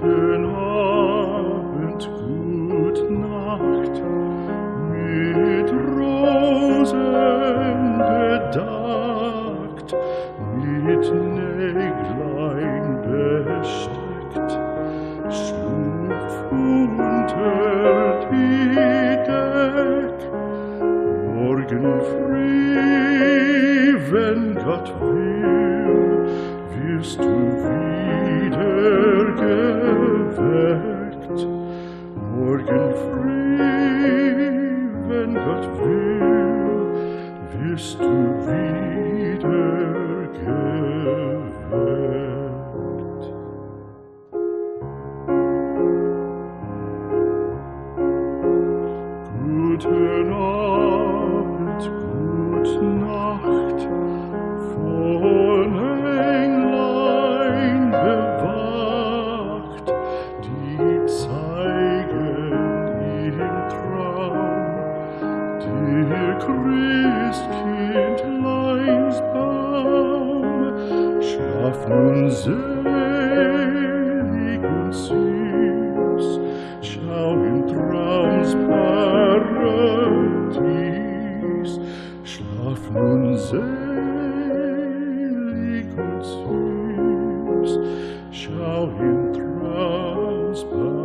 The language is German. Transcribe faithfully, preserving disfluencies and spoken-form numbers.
guten Abend, gute Nacht, mit Rosen bedeckt, mit Näglein besteckt, schlupf unter die Deck. Morgen früh, wenn Gott will, wirst du wieder geweckt. Morgen früh, wenn Gott will, wirst du wieder geweckt. Guten Abend, gute Nacht, von Englein bewacht, die zeigen im Traum dir Christkindleins Baum. Schlaf nun selig und süß, schau im Traums Paradies. Schlaf nun selig und süß, schau im Traums Paradies.